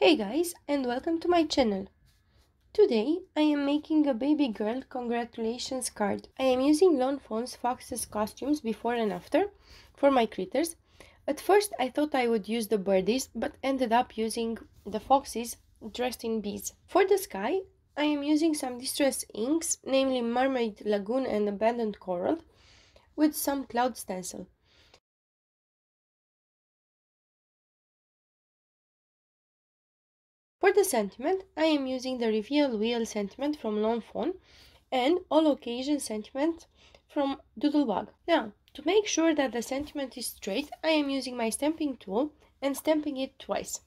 Hey guys, and welcome to my channel. Today I am making a baby girl congratulations card. I am using Lawn Fawn's Fox's costumes before and after for my critters. At first I thought I would use the birdies, but ended up using the foxes dressed in bees. For the sky I am using some Distress inks, namely Mermaid Lagoon and Abandoned Coral, with some cloud stencil. For the sentiment, I am using the Reveal Wheel sentiment from Lawn Fawn and All Occasion sentiment from Doodlebug. Now, to make sure that the sentiment is straight, I am using my stamping tool and stamping it twice.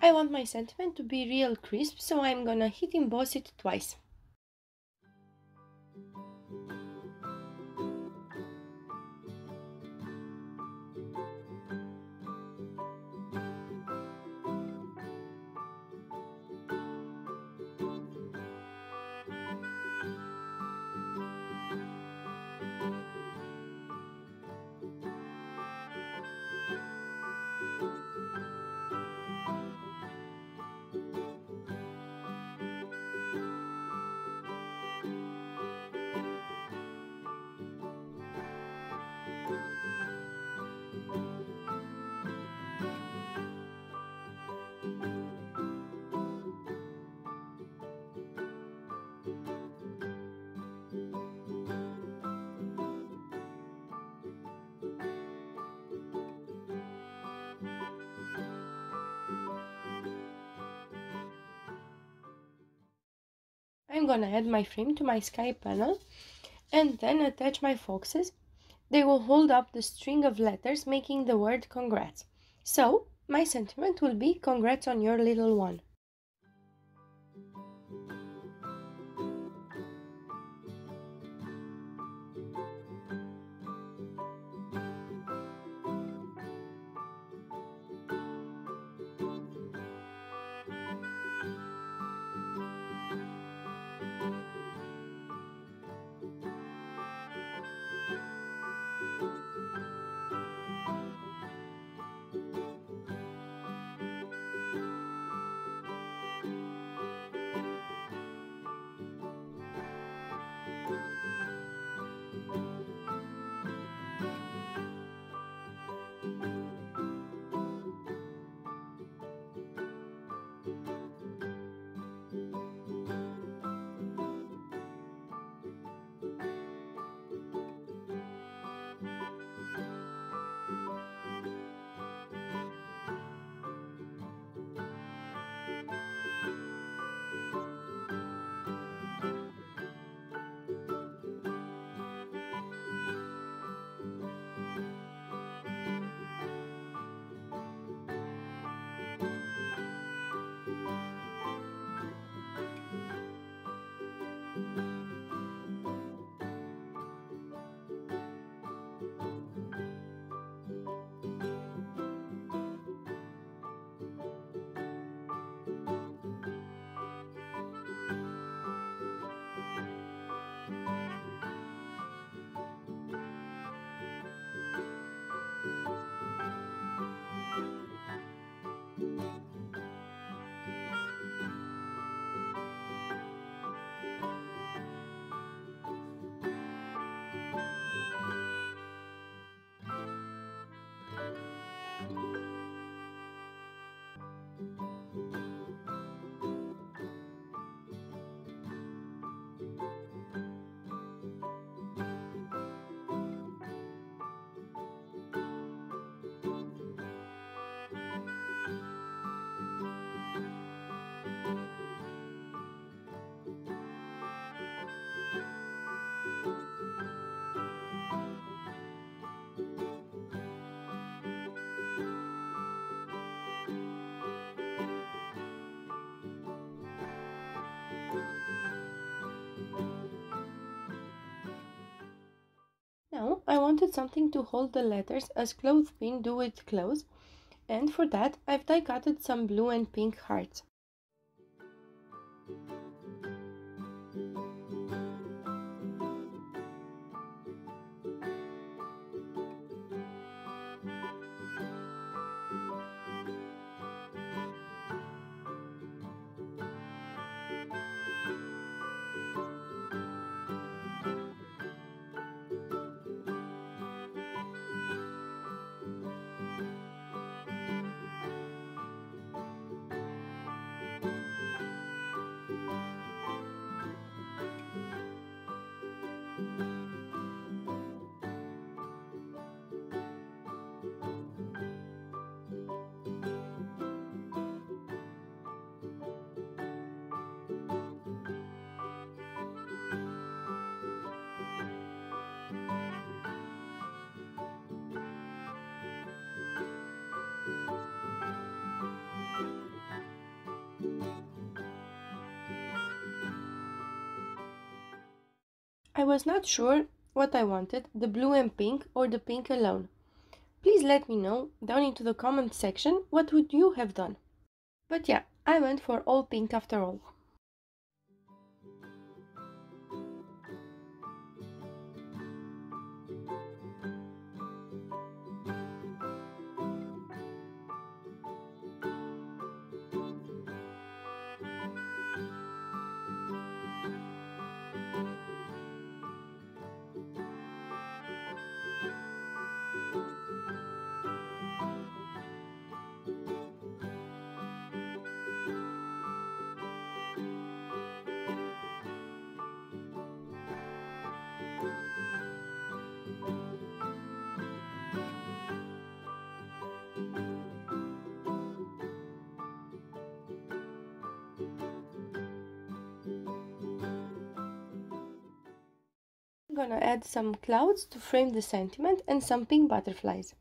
I want my sentiment to be real crisp, so I'm gonna heat emboss it twice. I'm gonna add my frame to my sky panel and then attach my foxes. They will hold up the string of letters making the word congrats. So my sentiment will be congrats on your little one. wanted something to hold the letters as clothespin do with clothes, and for that I've die-cutted some blue and pink hearts. I was not sure what I wanted, the blue and pink or the pink alone. Please let me know down into the comment section what would you have done. But yeah, I went for all pink after all. I'm gonna add some clouds to frame the sentiment and some pink butterflies.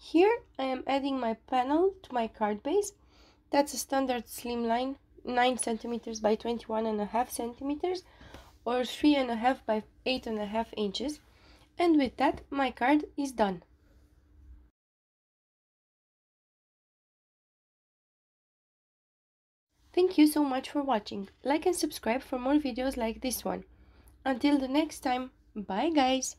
Here I am adding my panel to my card base. That's a standard slimline 9 cm by 21.5 cm or 3.5 by 8.5 inches, and with that my card is done. Thank you so much for watching. Like and subscribe for more videos like this one. Until the next time, bye guys!